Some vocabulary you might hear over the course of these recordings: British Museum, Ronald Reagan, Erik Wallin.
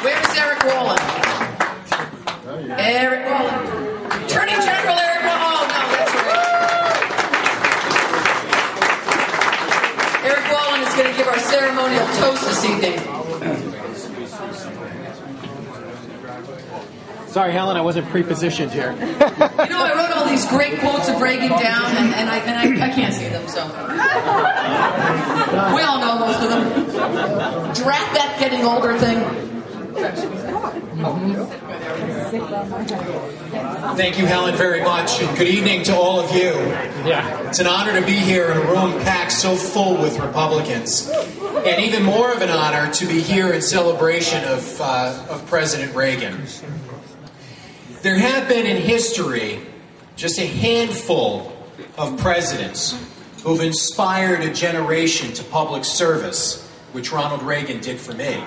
Where's Erik Wallin? Oh, yeah. Erik Wallin. Attorney General Erik Wallin. Oh, no, that's right. Erik Wallin is going to give our ceremonial toast this evening. Sorry, Helen, I wasn't pre-positioned here. You know, I wrote all these great quotes of Reagan down, and I can't see them, so. We all know most of them. Drat that getting older thing. Thank you, Helen, very much. And good evening to all of you. Yeah. It's an honor to be here in a room packed so full with Republicans. And even more of an honor to be here in celebration of President Reagan. There have been in history just a handful of presidents who've inspired a generation to public service, which Ronald Reagan did for me.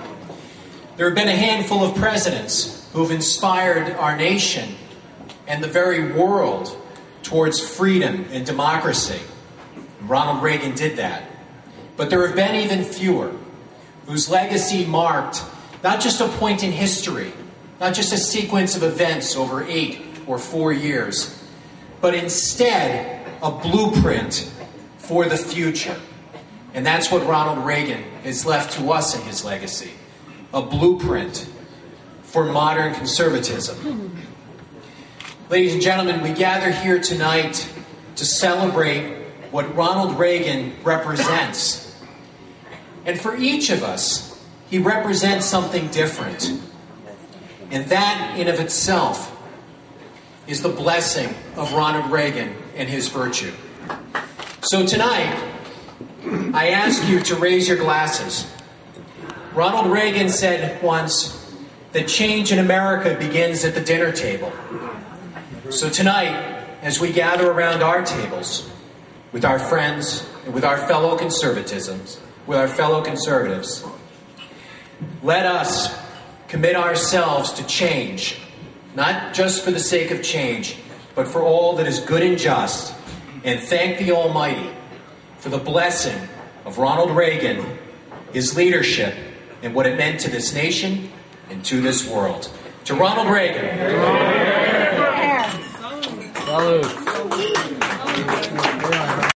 There have been a handful of presidents who have inspired our nation and the very world towards freedom and democracy. Ronald Reagan did that. But there have been even fewer whose legacy marked not just a point in history, not just a sequence of events over 8 or 4 years, but instead a blueprint for the future. And that's what Ronald Reagan has left to us in his legacy, a blueprint for modern conservatism. Ladies and gentlemen, we gather here tonight to celebrate what Ronald Reagan represents. And for each of us, he represents something different. And that in of itself is the blessing of Ronald Reagan and his virtue. So tonight, I ask you to raise your glasses. Ronald Reagan said once that change in America begins at the dinner table. So tonight, as we gather around our tables with our friends and with our fellow conservatives, let us commit ourselves to change, not just for the sake of change, but for all that is good and just, and thank the Almighty for the blessing of Ronald Reagan, his leadership, and what it meant to this nation and to this world. To Ronald Reagan. Salute.